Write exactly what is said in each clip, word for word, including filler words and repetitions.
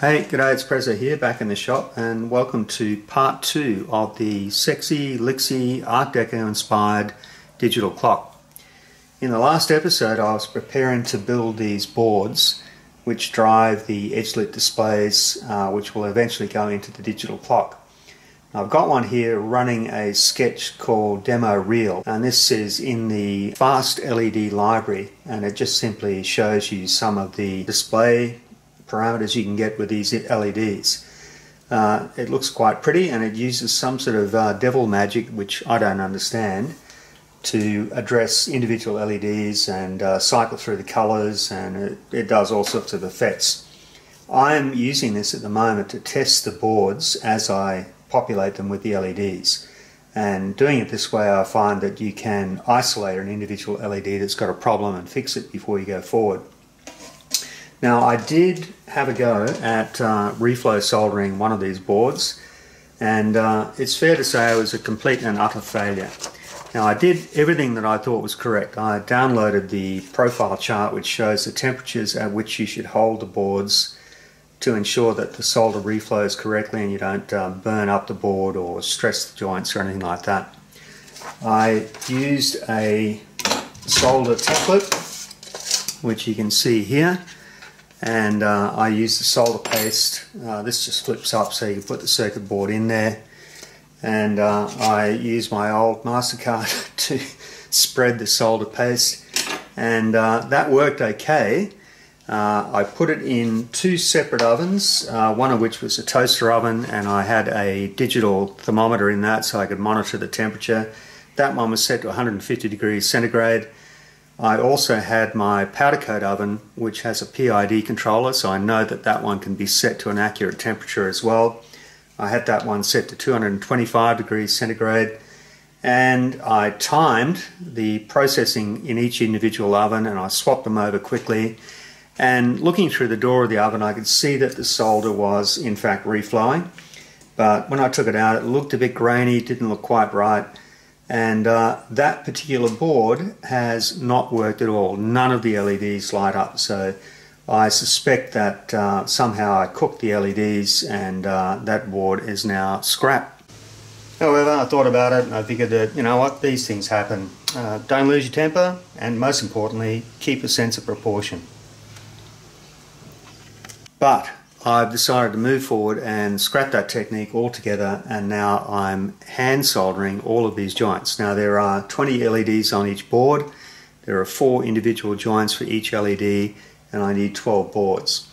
Hey, g'day, it's Preza here, back in the shop, and welcome to part two of the sexy Lixie Art Deco inspired digital clock. In the last episode I was preparing to build these boards which drive the edge-lit displays uh, which will eventually go into the digital clock. Now, I've got one here running a sketch called Demo Reel, and this is in the Fast L E D library, and it just simply shows you some of the display parameters you can get with these L E Ds. Uh, it looks quite pretty, and it uses some sort of uh, devil magic, which I don't understand, to address individual L E Ds and uh, cycle through the colours, and it, it does all sorts of effects. I'm using this at the moment to test the boards as I populate them with the L E Ds, and doing it this way I find that you can isolate an individual L E D that's got a problem and fix it before you go forward. Now, I did have a go at uh, reflow soldering one of these boards, and uh, it's fair to say it was a complete and utter failure. Now, I did everything that I thought was correct. I downloaded the profile chart which shows the temperatures at which you should hold the boards to ensure that the solder reflows correctly and you don't um, burn up the board or stress the joints or anything like that. I used a solder template, which you can see here. And uh, I use the solder paste. Uh, this just flips up so you can put the circuit board in there. And uh, I use my old MasterCard to spread the solder paste. And uh, that worked okay. Uh, I put it in two separate ovens, uh, one of which was a toaster oven, and I had a digital thermometer in that so I could monitor the temperature. That one was set to one hundred fifty degrees centigrade. I also had my powder coat oven, which has a P I D controller, so I know that that one can be set to an accurate temperature as well. I had that one set to two hundred twenty-five degrees centigrade, and I timed the processing in each individual oven, and I swapped them over quickly. And looking through the door of the oven, I could see that the solder was in fact reflowing, but when I took it out, it looked a bit grainy, didn't look quite right. And uh, that particular board has not worked at all. None of the L E Ds light up, so I suspect that uh, somehow I cooked the L E Ds, and uh, that board is now scrap. However, I thought about it and I figured that, you know what, these things happen. Uh, don't lose your temper, and most importantly, keep a sense of proportion. But I've decided to move forward and scrap that technique altogether, and now I'm hand soldering all of these joints. Now, there are twenty L E Ds on each board, there are four individual joints for each L E D, and I need twelve boards.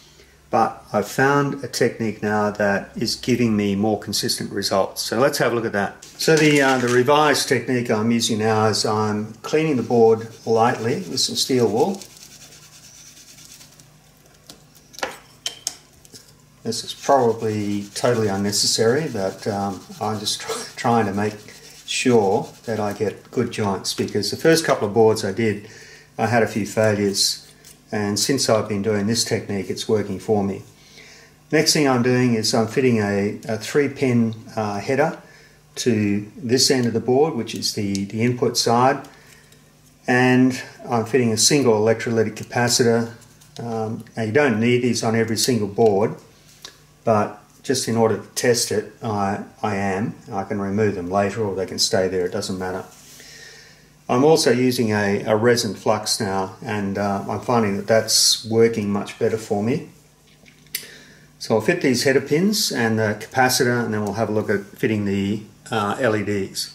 But I've found a technique now that is giving me more consistent results. So let's have a look at that. So the, uh, the revised technique I'm using now is I'm cleaning the board lightly with some steel wool. This is probably totally unnecessary, but um, I'm just try trying to make sure that I get good joints, because the first couple of boards I did, I had a few failures, and since I've been doing this technique, it's working for me. Next thing I'm doing is I'm fitting a, a three-pin uh, header to this end of the board, which is the, the input side, and I'm fitting a single electrolytic capacitor. Um, now, you don't need these on every single board, but just in order to test it, I, I am. I can remove them later, or they can stay there, it doesn't matter. I'm also using a, a resin flux now, and uh, I'm finding that that's working much better for me. So I'll fit these header pins and the capacitor, and then we'll have a look at fitting the uh, L E Ds.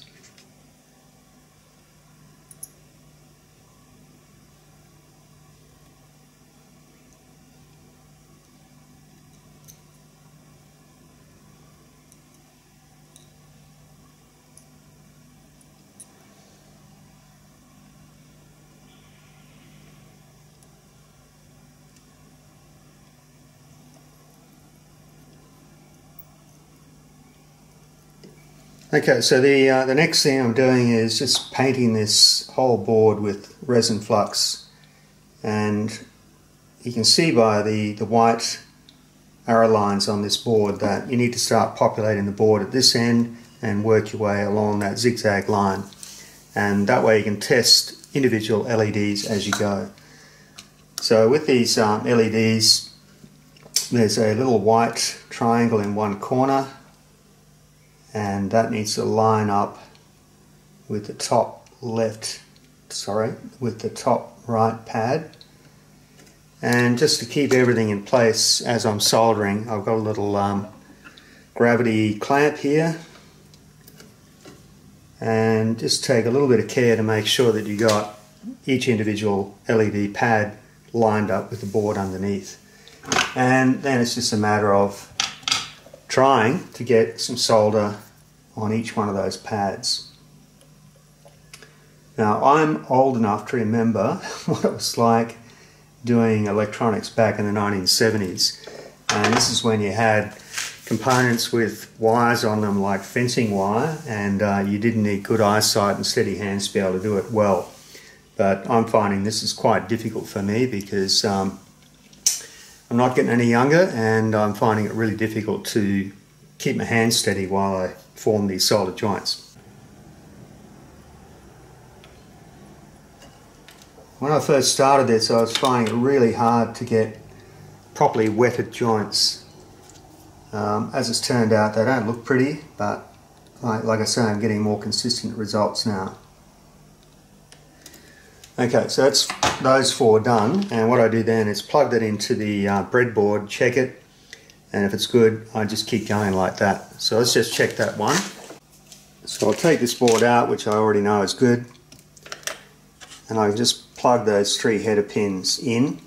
Okay, so the, uh, the next thing I'm doing is just painting this whole board with resin flux, and you can see by the, the white arrow lines on this board that you need to start populating the board at this end and work your way along that zigzag line, and that way you can test individual L E Ds as you go. So with these um, L E Ds, there's a little white triangle in one corner, and that needs to line up with the top left, sorry, with the top right pad. And just to keep everything in place as I'm soldering, I've got a little um, gravity clamp here, and just take a little bit of care to make sure that you got each individual L E D pad lined up with the board underneath. And then it's just a matter of trying to get some solder on each one of those pads. Now, I'm old enough to remember what it was like doing electronics back in the nineteen seventies, and this is when you had components with wires on them like fencing wire, and uh, you didn't need good eyesight and steady hands to be able to do it well. But I'm finding this is quite difficult for me because um, I'm not getting any younger, and I'm finding it really difficult to keep my hands steady while I form these solder joints. When I first started this, I was finding it really hard to get properly wetted joints. Um, as it's turned out, they don't look pretty, but like, like I say, I'm getting more consistent results now. Okay, so that's those four done, and what I do then is plug that into the uh, breadboard, check it, and if it's good, I just keep going like that. So let's just check that one. So I'll take this board out, which I already know is good, and I can just plug those three header pins in,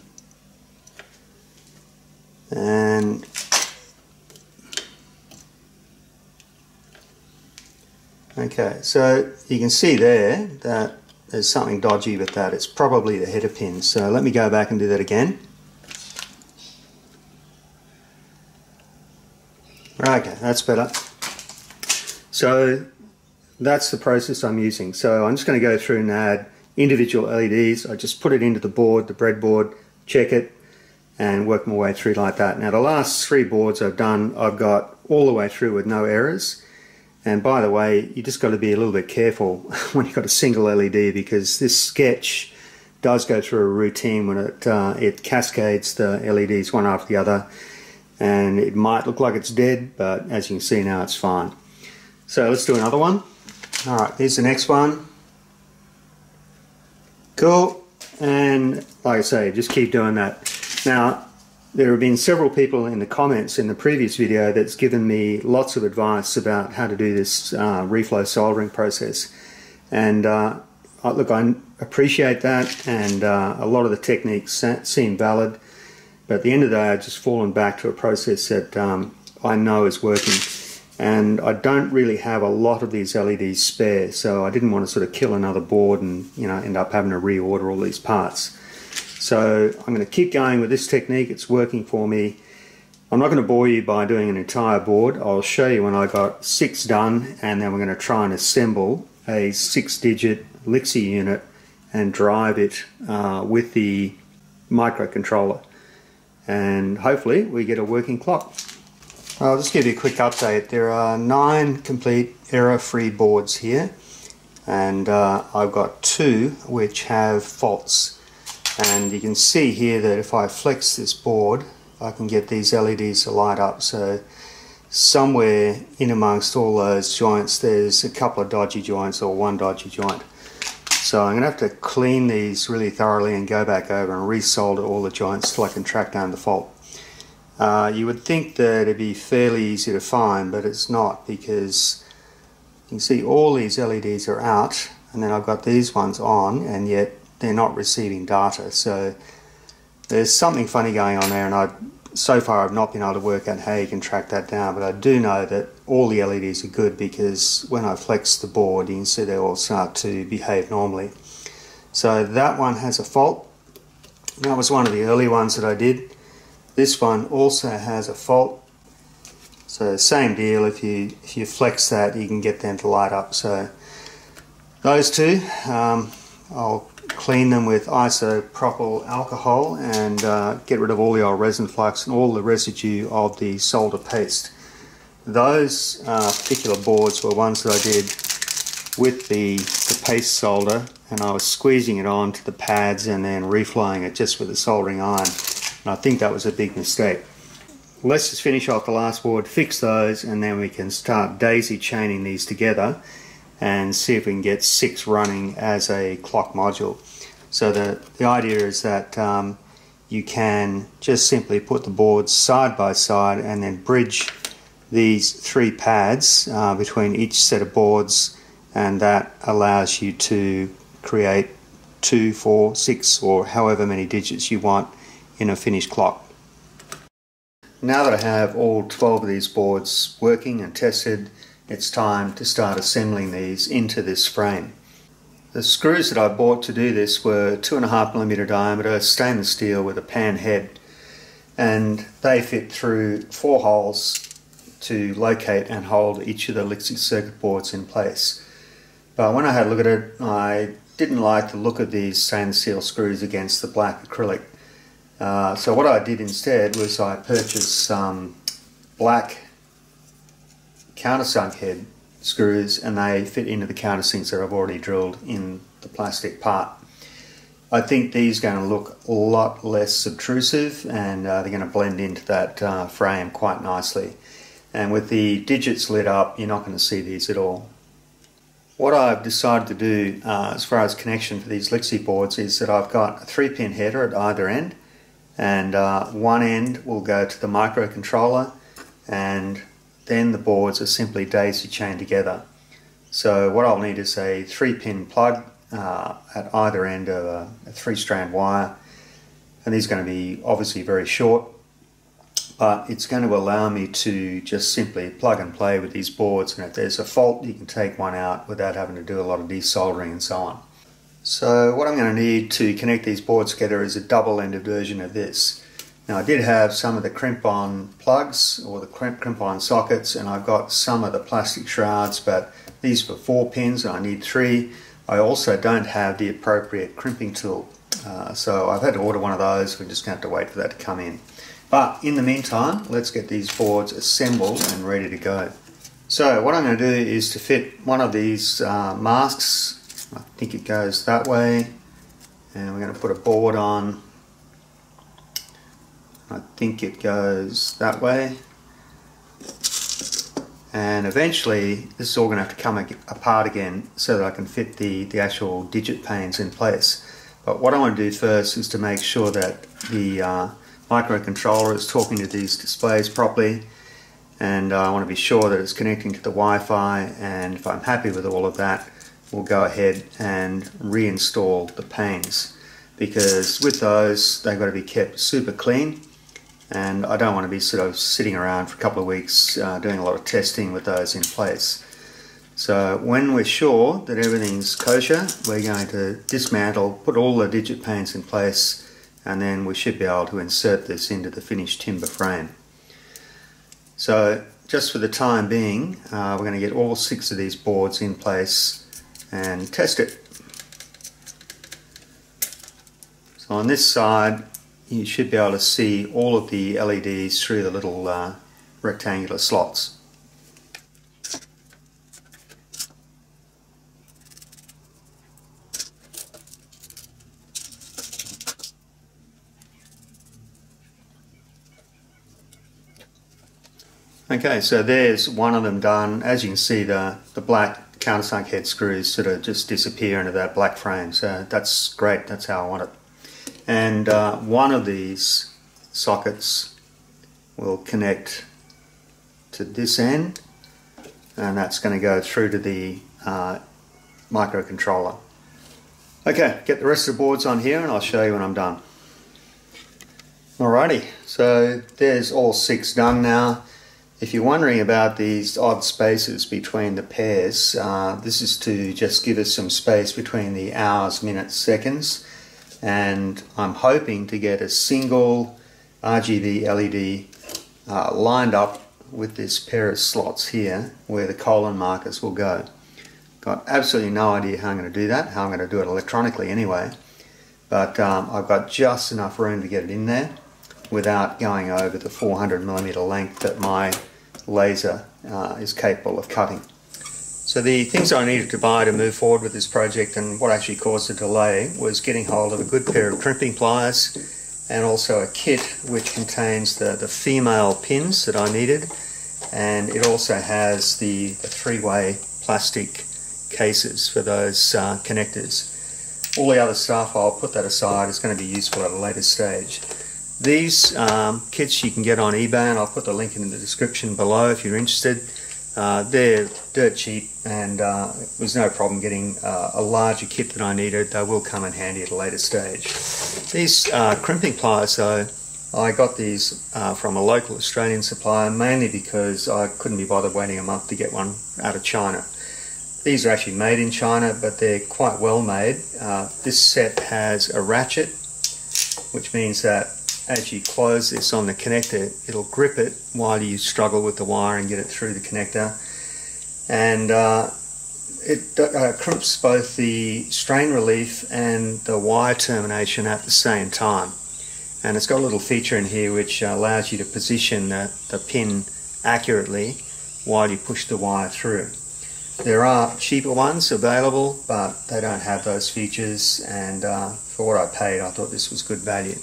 and okay, so you can see there that there's something dodgy with that. It's probably the header pin. So let me go back and do that again. Okay, that's better. So that's the process I'm using. So I'm just going to go through and add individual L E Ds. I just put it into the board, the breadboard, check it, and work my way through like that. Now the last three boards I've done, I've got all the way through with no errors. And by the way, you just got to be a little bit careful when you've got a single L E D, because this sketch does go through a routine when it uh, it cascades the L E Ds one after the other, and it might look like it's dead, but as you can see now, it's fine. So let's do another one. All right, here's the next one. Cool, and like I say, just keep doing that. Now, there have been several people in the comments in the previous video that's given me lots of advice about how to do this uh, reflow soldering process, and uh, look, I appreciate that, and uh, a lot of the techniques seem valid, but at the end of the day, I've just fallen back to a process that um, I know is working, and I don't really have a lot of these L E Ds spare, so I didn't want to sort of kill another board and, you know, end up having to reorder all these parts. So I'm going to keep going with this technique. It's working for me. I'm not going to bore you by doing an entire board. I'll show you when I got six done, and then we're going to try and assemble a six digit Lixie unit and drive it uh, with the microcontroller. And hopefully we get a working clock. I'll just give you a quick update. There are nine complete error-free boards here, and uh, I've got two which have faults. And you can see here that if I flex this board, I can get these L E Ds to light up. So somewhere in amongst all those joints, there's a couple of dodgy joints or one dodgy joint. So I'm going to have to clean these really thoroughly and go back over and resolder all the joints till I can track down the fault. Uh, you would think that it'd be fairly easy to find, but it's not, because you can see all these L E Ds are out, and then I've got these ones on, and yet they're not receiving data. So there's something funny going on there, and I, so far I've not been able to work out how you can track that down, but I do know that all the L E Ds are good, because when I flex the board, you can see they all start to behave normally. So that one has a fault. That was one of the early ones that I did. This one also has a fault. So same deal, if you, if you flex that, you can get them to light up. So those two, um, I'll clean them with isopropyl alcohol and uh, get rid of all the old resin flux and all the residue of the solder paste. Those uh, particular boards were ones that I did with the, the paste solder, and I was squeezing it onto the pads and then reflowing it just with a soldering iron, and I think that was a big mistake. let's just finish off the last board, fix those, and then we can start daisy chaining these together and see if we can get six running as a clock module. So the, the idea is that um, you can just simply put the boards side by side and then bridge these three pads uh, between each set of boards, and that allows you to create two, four, six, or however many digits you want in a finished clock. Now that I have all twelve of these boards working and tested, it's time to start assembling these into this frame. The screws that I bought to do this were two and a half millimeter diameter stainless steel with a pan head, and they fit through four holes to locate and hold each of the Lixie circuit boards in place. But when I had a look at it, I didn't like the look of these stainless steel screws against the black acrylic. Uh, so what I did instead was I purchased some black countersunk head screws, and they fit into the countersinks that I've already drilled in the plastic part. I think these are going to look a lot less obtrusive, and uh, they're going to blend into that uh, frame quite nicely. And with the digits lit up, you're not going to see these at all. What I've decided to do uh, as far as connection for these Lixie boards is that I've got a three pin header at either end, and uh, one end will go to the microcontroller, and then the boards are simply daisy chained together. So what I'll need is a three pin plug uh, at either end of a, a three strand wire, and these are going to be obviously very short, but it's going to allow me to just simply plug and play with these boards, and if there's a fault you can take one out without having to do a lot of desoldering and so on. So what I'm going to need to connect these boards together is a double-ended version of this. Now I did have some of the crimp-on plugs or the crimp-on sockets, and I've got some of the plastic shrouds, but these were four pins and I need three. I also don't have the appropriate crimping tool, uh, so I've had to order one of those. We're just going to have to wait for that to come in. But in the meantime, let's get these boards assembled and ready to go. So what I'm going to do is to fit one of these uh, masks. I think it goes that way. And we're going to put a board on. I think it goes that way. And eventually this is all going to have to come apart again so that I can fit the, the actual digit panes in place. But what I want to do first is to make sure that the uh, microcontroller is talking to these displays properly, and uh, I want to be sure that it's connecting to the Wi-Fi, and if I'm happy with all of that, we'll go ahead and reinstall the panes, because with those they've got to be kept super clean, and I don't want to be sort of sitting around for a couple of weeks uh, doing a lot of testing with those in place. So when we're sure that everything's kosher, we're going to dismantle, put all the digit panes in place, and then we should be able to insert this into the finished timber frame. So just for the time being, uh, we're going to get all six of these boards in place and test it. So on this side you should be able to see all of the L E Ds through the little uh, rectangular slots. Okay, so there's one of them done. As you can see, the, the black countersunk head screws sort of just disappear into that black frame. So that's great, that's how I want it. And uh, one of these sockets will connect to this end, and that's going to go through to the uh, microcontroller. Okay, get the rest of the boards on here and I'll show you when I'm done. Alrighty, so there's all six done now. If you're wondering about these odd spaces between the pairs, uh, this is to just give us some space between the hours, minutes, seconds, and I'm hoping to get a single R G B L E D uh, lined up with this pair of slots here where the colon markers will go. Got absolutely no idea how I'm going to do that, how I'm going to do it electronically anyway, but um, I've got just enough room to get it in there without going over the four hundred millimeter length that my laser uh, is capable of cutting. So the things I needed to buy to move forward with this project, and what actually caused the delay, was getting hold of a good pair of crimping pliers and also a kit which contains the, the female pins that I needed, and it also has the, the three-way plastic cases for those uh, connectors. All the other stuff, I'll put that aside, it's going to be useful at a later stage. These um, kits you can get on eBay, and I'll put the link in the description below if you're interested. Uh, they're dirt cheap, and uh, it was no problem getting uh, a larger kit than I needed. They will come in handy at a later stage. These uh, crimping pliers though, I got these uh, from a local Australian supplier, mainly because I couldn't be bothered waiting a month to get one out of China. These are actually made in China, but they're quite well made. Uh, this set has a ratchet, which means that as you close this on the connector, it'll grip it while you struggle with the wire and get it through the connector. And uh, it uh, crimps both the strain relief and the wire termination at the same time. And it's got a little feature in here which allows you to position the, the pin accurately while you push the wire through. There are cheaper ones available, but they don't have those features, and uh, for what I paid, I thought this was good value.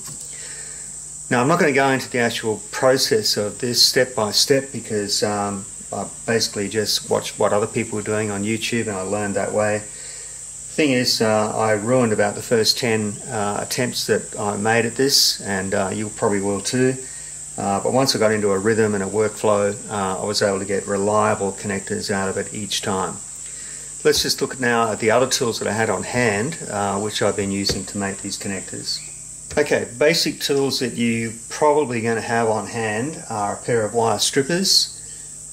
Now, I'm not going to go into the actual process of this step by step, because um, I basically just watched what other people were doing on YouTube and I learned that way. Thing is, uh, I ruined about the first ten uh, attempts that I made at this, and uh, you probably will too. Uh, but once I got into a rhythm and a workflow, uh, I was able to get reliable connectors out of it each time. Let's just look now at the other tools that I had on hand, uh, which I've been using to make these connectors. Okay, basic tools that you're probably going to have on hand are a pair of wire strippers.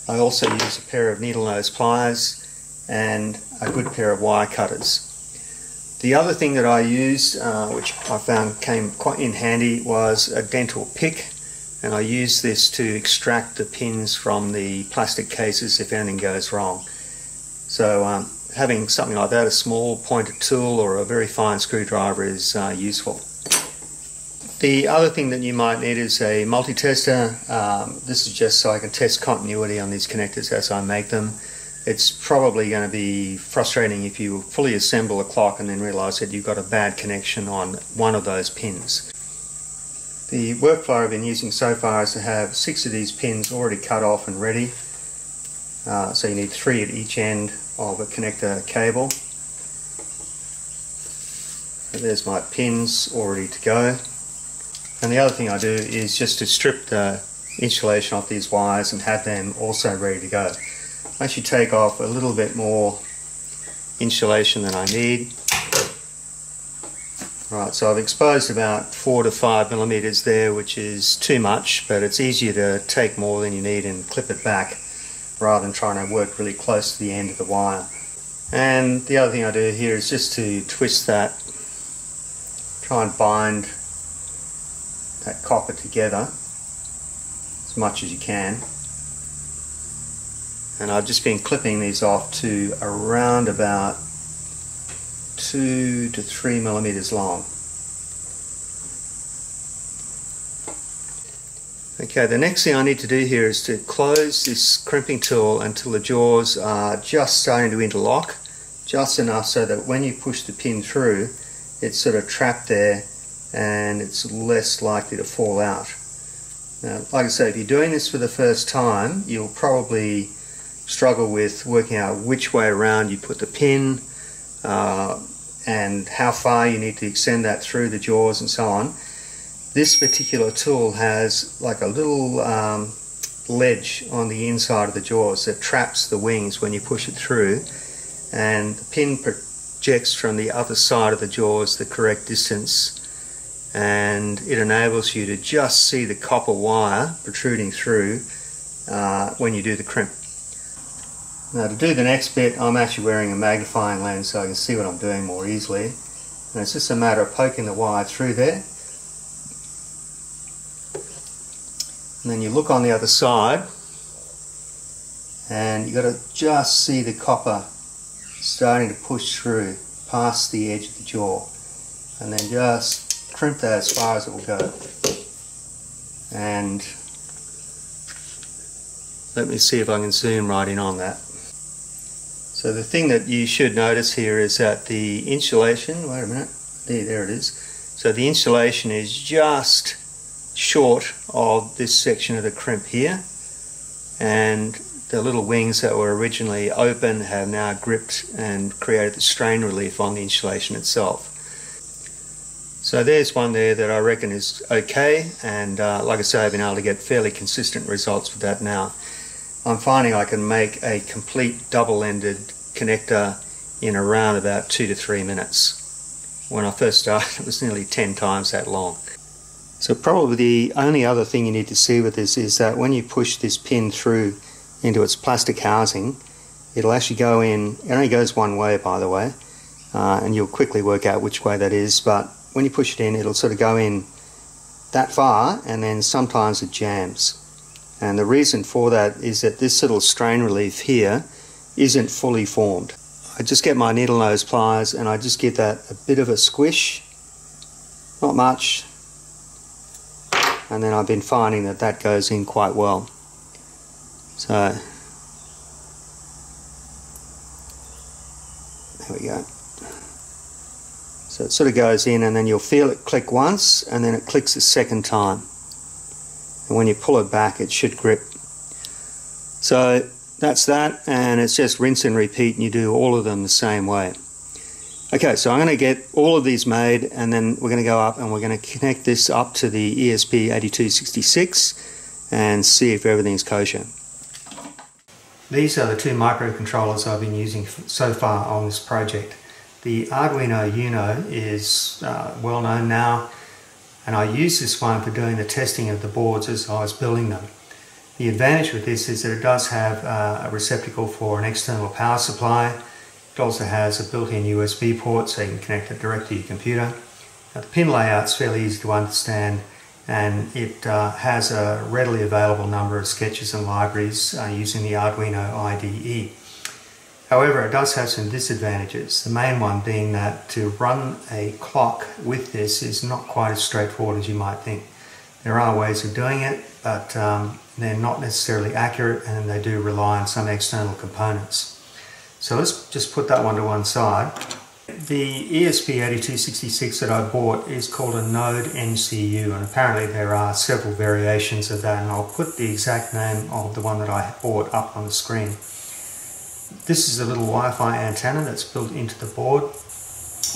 I also use a pair of needle nose pliers and a good pair of wire cutters. The other thing that I used, uh, which I found came quite in handy, was a dental pick. And I use this to extract the pins from the plastic cases if anything goes wrong. So um, having something like that, a small pointed tool or a very fine screwdriver, is uh, useful. The other thing that you might need is a multi-tester. Um, this is just so I can test continuity on these connectors as I make them. It's probably going to be frustrating if you fully assemble a clock and then realize that you've got a bad connection on one of those pins. The workflow I've been using so far is to have six of these pins already cut off and ready. Uh, so you need three at each end of a connector cable. So there's my pins all ready to go. And the other thing I do is just to strip the insulation off these wires and have them also ready to go. I actually take off a little bit more insulation than I need. Right, so I've exposed about four to five millimeters there, which is too much, but it's easier to take more than you need and clip it back rather than trying to work really close to the end of the wire. And the other thing I do here is just to twist that, try and bind that copper together as much as you can. And I've just been clipping these off to around about two to three millimeters long. Okay, the next thing I need to do here is to close this crimping tool until the jaws are just starting to interlock, just enough so that when you push the pin through, it's sort of trapped there and it's less likely to fall out. Now, like I say, if you're doing this for the first time, you'll probably struggle with working out which way around you put the pin, Uh, and how far you need to extend that through the jaws and so on. This particular tool has like a little um, ledge on the inside of the jaws that traps the wings when you push it through, and the pin projects from the other side of the jaws the correct distance, and it enables you to just see the copper wire protruding through uh, when you do the crimp. Now, to do the next bit, I'm actually wearing a magnifying lens so I can see what I'm doing more easily. And it's just a matter of poking the wire through there. And then you look on the other side, and you've got to just see the copper starting to push through past the edge of the jaw. And then just crimp that as far as it will go. And let me see if I can zoom right in on that. So the thing that you should notice here is that the insulation, wait a minute, there, there it is, So the insulation is just short of this section of the crimp here, and the little wings that were originally open have now gripped and created the strain relief on the insulation itself. So there's one there that I reckon is okay, and uh, like I say, I've been able to get fairly consistent results with that now. I'm finding I can make a complete double-ended connector in around about two to three minutes. When I first started, it was nearly ten times that long. So probably the only other thing you need to see with this is that when you push this pin through into its plastic housing, it'll actually go in. It only goes one way, by the way, uh, and you'll quickly work out which way that is, but when you push it in, it'll sort of go in that far, and then sometimes it jams. And the reason for that is that this little strain relief here isn't fully formed. I just get my needle nose pliers and I just give that a bit of a squish, not much, and then I've been finding that that goes in quite well. So there we go. So it sort of goes in, and then you'll feel it click once, and then it clicks a second time, and when you pull it back it should grip. So that's that, and it's just rinse and repeat, and you do all of them the same way. Okay, so I'm going to get all of these made, and then we're going to go up and we're going to connect this up to the E S P eight two six six and see if everything's kosher. These are the two microcontrollers I've been using so far on this project. The Arduino Uno is uh, well known now, and I use this one for doing the testing of the boards as I was building them. The advantage with this is that it does have uh, a receptacle for an external power supply. It also has a built-in U S B port, so you can connect it directly to your computer. Now, the pin layout's fairly easy to understand, and it uh, has a readily available number of sketches and libraries uh, using the Arduino I D E. However, it does have some disadvantages, the main one being that to run a clock with this is not quite as straightforward as you might think. There are ways of doing it, but um, they're not necessarily accurate, and they do rely on some external components. So let's just put that one to one side. The E S P eight two six six that I bought is called a Node M C U, and apparently there are several variations of that, and I'll put the exact name of the one that I bought up on the screen. This is a little Wi-Fi antenna that's built into the board.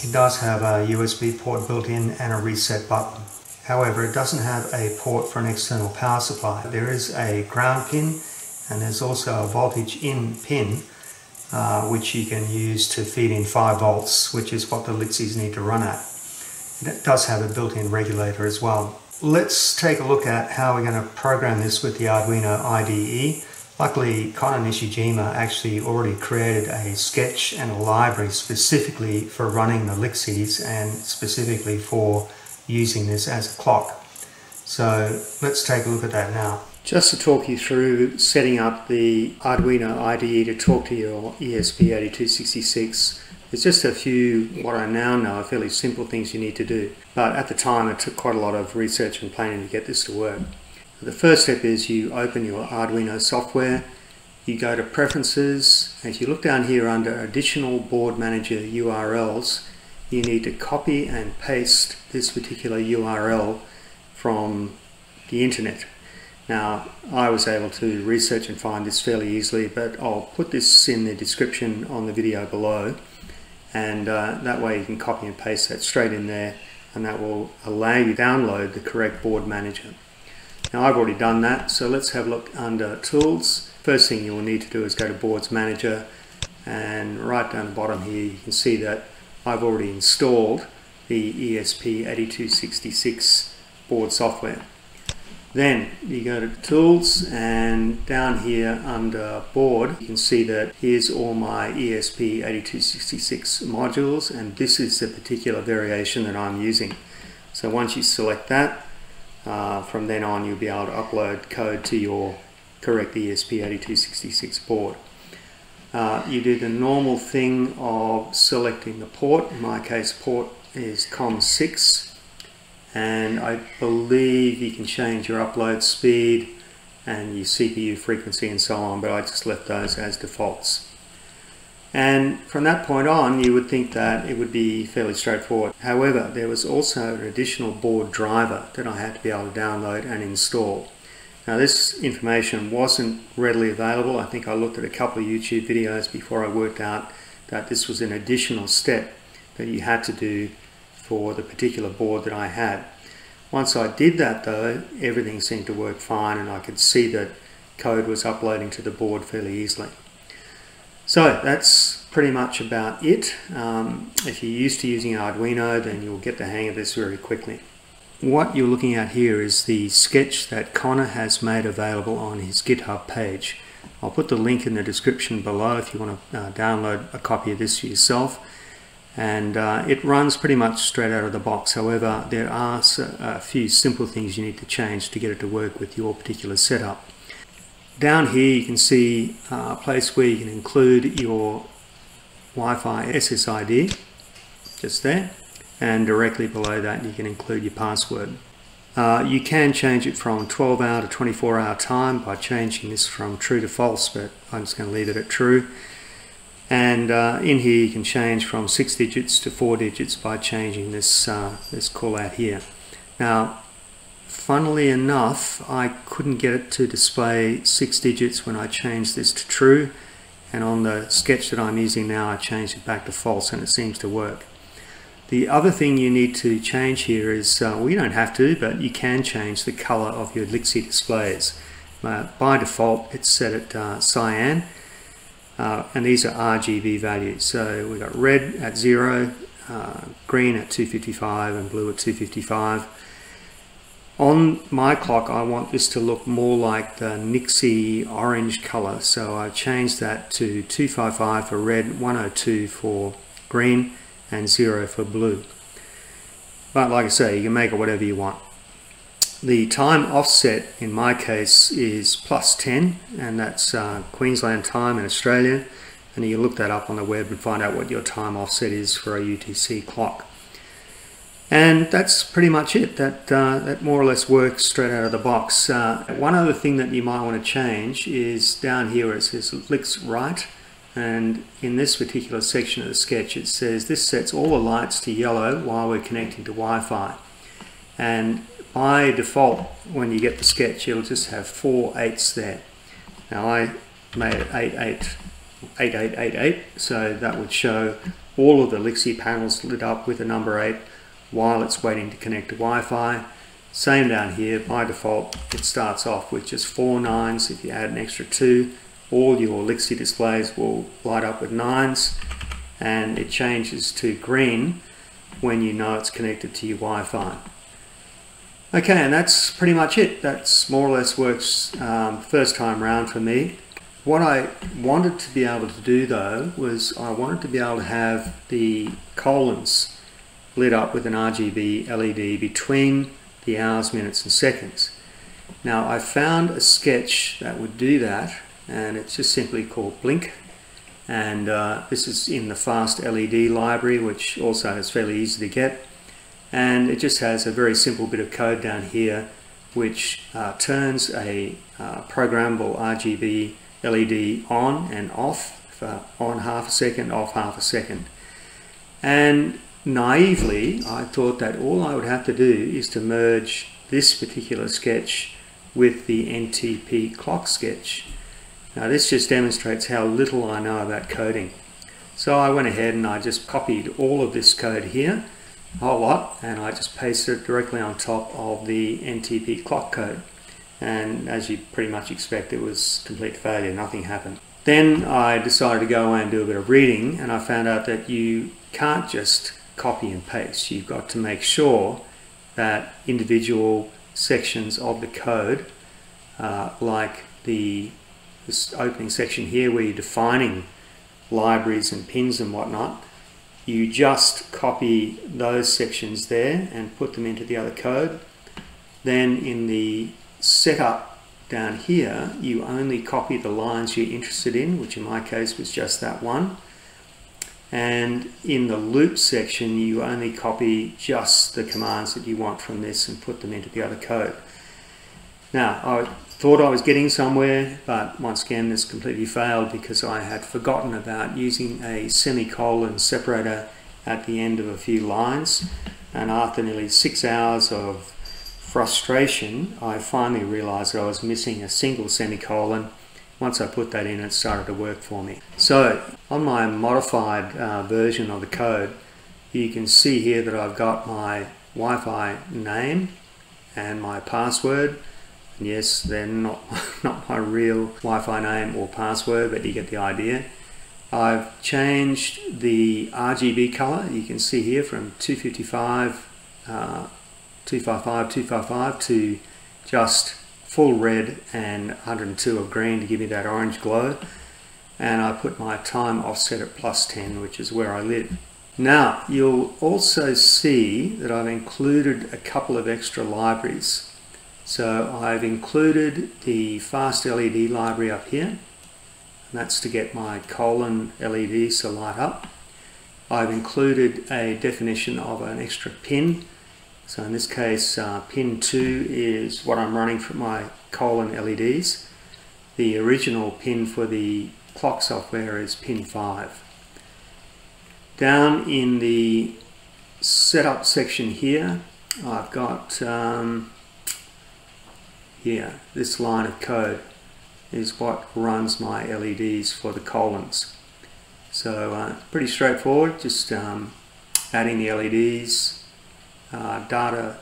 It does have a U S B port built in and a reset button. However, it doesn't have a port for an external power supply. There is a ground pin, and there's also a voltage in pin, uh, which you can use to feed in five volts, which is what the Lixies need to run at. And it does have a built-in regulator as well. Let's take a look at how we're going to program this with the Arduino I D E. Luckily, Connor Nishijima actually already created a sketch and a library specifically for running the Lixies, and specifically for using this as a clock. So let's take a look at that now. Just to talk you through setting up the Arduino I D E to talk to your E S P eight two six six, there's just a few, what I now know, are fairly simple things you need to do. But at the time it took quite a lot of research and planning to get this to work. The first step is you open your Arduino software, you go to Preferences, and if you look down here under Additional Board Manager U R Ls, you need to copy and paste this particular U R L from the internet. Now, I was able to research and find this fairly easily, but I'll put this in the description on the video below, and uh, that way you can copy and paste that straight in there, and that will allow you to download the correct board manager. Now, I've already done that, so let's have a look under Tools. First thing you will need to do is go to Boards Manager, and right down the bottom here you can see that I've already installed the E S P eight two six six board software. Then you go to Tools, and down here under Board you can see that here's all my E S P eight two six six modules, and this is the particular variation that I'm using. So once you select that, uh, from then on you'll be able to upload code to your correct E S P eight two six six board. Uh, you do the normal thing of selecting the port. In my case, port is COM six, and I believe you can change your upload speed and your C P U frequency and so on, but I just left those as defaults. And from that point on, you would think that it would be fairly straightforward. However, there was also an additional board driver that I had to be able to download and install. Now, this information wasn't readily available. I think I looked at a couple of YouTube videos before I worked out that this was an additional step that you had to do for the particular board that I had. Once I did that though, everything seemed to work fine and I could see that code was uploading to the board fairly easily. So that's pretty much about it. Um, if you're used to using Arduino, then you'll get the hang of this very quickly. What you're looking at here is the sketch that Connor has made available on his GitHub page. I'll put the link in the description below if you want to uh, download a copy of this for yourself. And uh, it runs pretty much straight out of the box. However, there are a few simple things you need to change to get it to work with your particular setup. Down here you can see a place where you can include your Wi-Fi S S I D, just there, and directly below that you can include your password. Uh, you can change it from twelve hour to twenty-four hour time by changing this from true to false, but I'm just going to leave it at true. And uh, in here you can change from six digits to four digits by changing this, uh, this call out here. Now, funnily enough, I couldn't get it to display six digits when I changed this to true, and on the sketch that I'm using now I changed it back to false and it seems to work. The other thing you need to change here is, uh, well, you don't have to, but you can change the color of your Lixie displays. Uh, by default it's set at uh, cyan. Uh, and these are R G B values, so we've got red at zero, uh, green at two fifty-five and blue at two fifty-five. On my clock I want this to look more like the Nixie orange color, so I changed that to two fifty-five for red, one oh two for green and zero for blue. But like I say, you can make it whatever you want. The time offset in my case is plus ten, and that's uh, Queensland time in Australia, and you can look that up on the web and find out what your time offset is for a U T C clock. And that's pretty much it. That, uh, that more or less works straight out of the box. Uh, one other thing that you might want to change is down here it says Lix Right, and in this particular section of the sketch it says this sets all the lights to yellow while we're connecting to Wi-Fi. And by default, when you get the sketch, it'll just have four eights there. Now I made it eight eight eight eight eight eight, so that would show all of the Lixie panels lit up with a number eight while it's waiting to connect to Wi-Fi. Same down here, by default, it starts off with just four nines. If you add an extra two, all your Lixie displays will light up with nines, and it changes to green when you know it's connected to your Wi-Fi. Okay, and that's pretty much it. That's more or less works um, first time round for me. What I wanted to be able to do though was I wanted to be able to have the colons lit up with an R G B L E D between the hours, minutes and seconds. Now I found a sketch that would do that, and it's just simply called Blink, and uh, this is in the Fast L E D library, which also is fairly easy to get. And it just has a very simple bit of code down here which uh, turns a uh, programmable R G B L E D on and off, for on half a second, off half a second. And naively I thought that all I would have to do is to merge this particular sketch with the N T P clock sketch. Now this just demonstrates how little I know about coding. So I went ahead and I just copied all of this code here, a whole lot, and I just pasted it directly on top of the N T P clock code, and as you pretty much expect, it was complete failure. Nothing happened. Then I decided to go away and do a bit of reading, and I found out that you can't just copy and paste. You've got to make sure that individual sections of the code, uh, like the this opening section here where you're defining libraries and pins and whatnot, you just copy those sections there and put them into the other code. Then in the setup down here, you only copy the lines you're interested in, which in my case was just that one. And in the loop section, you only copy just the commands that you want from this and put them into the other code. Now, I thought I was getting somewhere, but once again this completely failed because I had forgotten about using a semicolon separator at the end of a few lines. And after nearly six hours of frustration, I finally realized that I was missing a single semicolon. Once I put that in, it started to work for me. So on my modified uh, version of the code, you can see here that I've got my Wi-Fi name and my password. And yes, they're not, not my real Wi-Fi name or password, but you get the idea. I've changed the R G B color, you can see here, from two fifty-five, uh, two fifty-five, two fifty-five to just full red and one hundred and two of green to give me that orange glow. And I put my time offset at plus ten, which is where I live. Now, you'll also see that I've included a couple of extra libraries. So I've included the Fast L E D library up here. That's to get my colon L E Ds to light up. I've included a definition of an extra pin. So in this case, uh, pin two is what I'm running for my colon L E Ds. The original pin for the clock software is pin five. Down in the setup section here, I've got um, here, this line of code is what runs my L E Ds for the columns. So uh, pretty straightforward, just um, adding the L E Ds, uh, data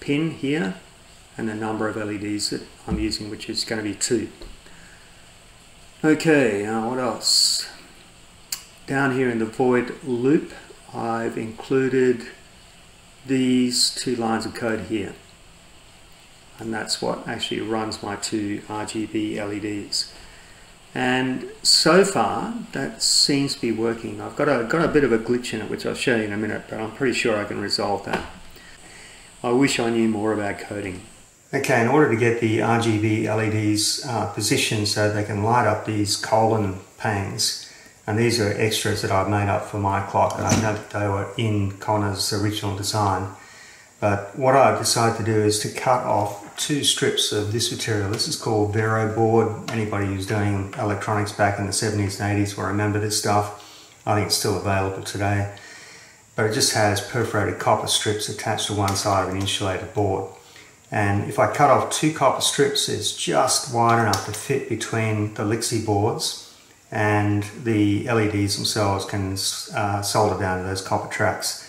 pin here, and the number of L E Ds that I'm using, which is going to be two. Okay, uh, what else? Down here in the void loop, I've included these two lines of code here. And that's what actually runs my two R G B L E Ds. And so far, that seems to be working. I've got a, got a bit of a glitch in it, which I'll show you in a minute, but I'm pretty sure I can resolve that. I wish I knew more about coding. Okay, in order to get the R G B L E Ds uh, positioned so they can light up these colon panes, and these are extras that I've made up for my clock, and I know that they were in Connor's original design. But what I've decided to do is to cut off two strips of this material. This is called Vero board. Anybody who's doing electronics back in the seventies and eighties will remember this stuff. I think it's still available today. But it just has perforated copper strips attached to one side of an insulated board. And if I cut off two copper strips, it's just wide enough to fit between the Lixie boards, and the L E Ds themselves can uh, solder down to those copper tracks.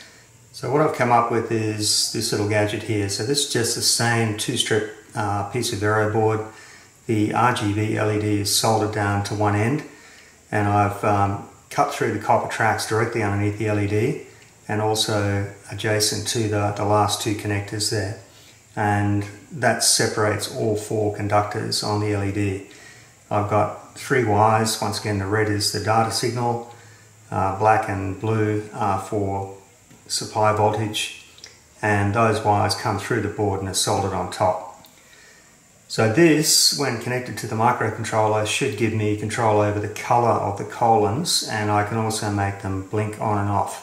So what I've come up with is this little gadget here. So this is just the same two-strip uh, piece of Vero board. The R G B L E D is soldered down to one end, and I've um, cut through the copper tracks directly underneath the L E D and also adjacent to the, the last two connectors there. And that separates all four conductors on the L E D. I've got three wires. Once again, the red is the data signal, uh, black and blue are for supply voltage, and those wires come through the board and are soldered on top. So this, when connected to the microcontroller, should give me control over the color of the columns, and I can also make them blink on and off.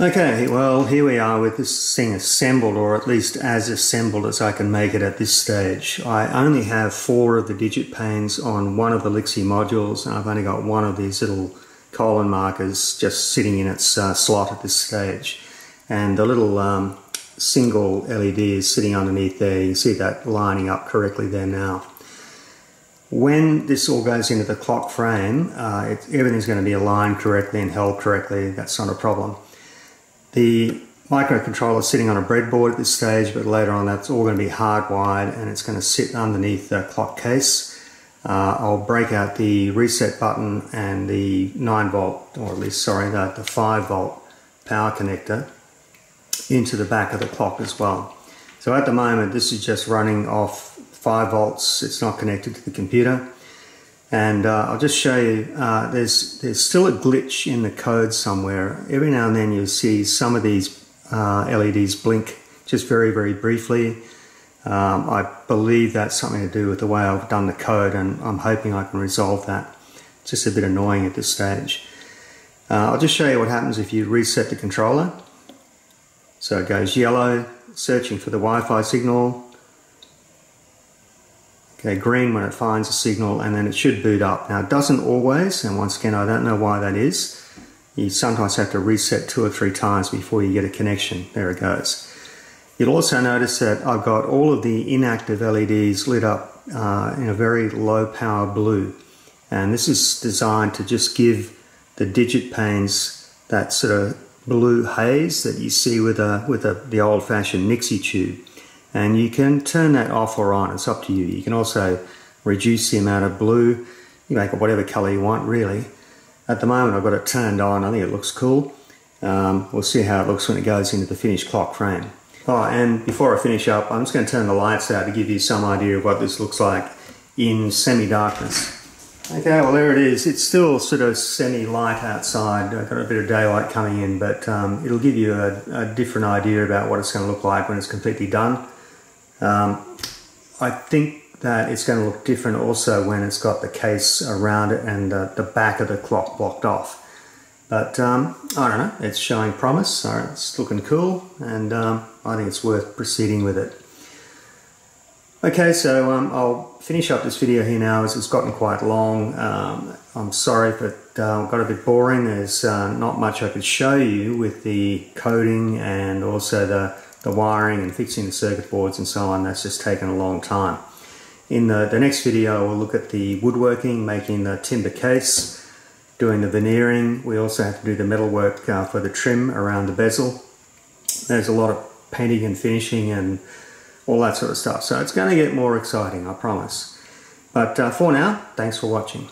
Okay, well, here we are with this thing assembled, or at least as assembled as I can make it at this stage. I only have four of the digit panes on one of the Lixie modules, and I've only got one of these little colon markers just sitting in its uh, slot at this stage, and the little um, single L E D is sitting underneath there. You can see that lining up correctly there now. When this all goes into the clock frame, uh, it, everything's going to be aligned correctly and held correctly. That's not a problem. The microcontroller is sitting on a breadboard at this stage, but later on that's all going to be hardwired, and it's going to sit underneath the clock case. Uh, I'll break out the reset button and the nine volt, or at least, sorry, the, the five volt power connector into the back of the clock as well. So at the moment, this is just running off five volts. It's not connected to the computer. And uh, I'll just show you, uh, there's, there's still a glitch in the code somewhere. Every now and then you'll see some of these uh, L E Ds blink just very, very briefly. Um, I believe that's something to do with the way I've done the code, and I'm hoping I can resolve that. It's just a bit annoying at this stage. Uh, I'll just show you what happens if you reset the controller. So it goes yellow, searching for the Wi-Fi signal. go green when it finds a signal, and then it should boot up. Now, it doesn't always, and once again, I don't know why that is. You sometimes have to reset two or three times before you get a connection. There it goes. You'll also notice that I've got all of the inactive L E Ds lit up uh, in a very low power blue. And this is designed to just give the digit panes that sort of blue haze that you see with, a, with a, the old-fashioned Nixie tube. And you can turn that off or on, it's up to you. You can also reduce the amount of blue, you make it whatever color you want really. At the moment I've got it turned on, I think it looks cool. Um, we'll see how it looks when it goes into the finished clock frame. Oh, and before I finish up, I'm just going to turn the lights out to give you some idea of what this looks like in semi-darkness. Okay, well there it is. It's still sort of semi-light outside. I've got a bit of daylight coming in, but um, it'll give you a, a different idea about what it's going to look like when it's completely done. Um, I think that it's going to look different also when it's got the case around it and the, the back of the clock blocked off. But um, I don't know, it's showing promise, so it's looking cool, and um, I think it's worth proceeding with it. Okay, so um, I'll finish up this video here now as it's gotten quite long. Um, I'm sorry, but uh, it got a bit boring. There's uh, not much I could show you with the coding and also the, the wiring and fixing the circuit boards and so on. That's just taken a long time. In the, the next video, we'll look at the woodworking, making the timber case, doing the veneering. We also have to do the metalwork uh, for the trim around the bezel. There's a lot of painting and finishing and all that sort of stuff. So it's going to get more exciting, I promise. But uh, for now, thanks for watching.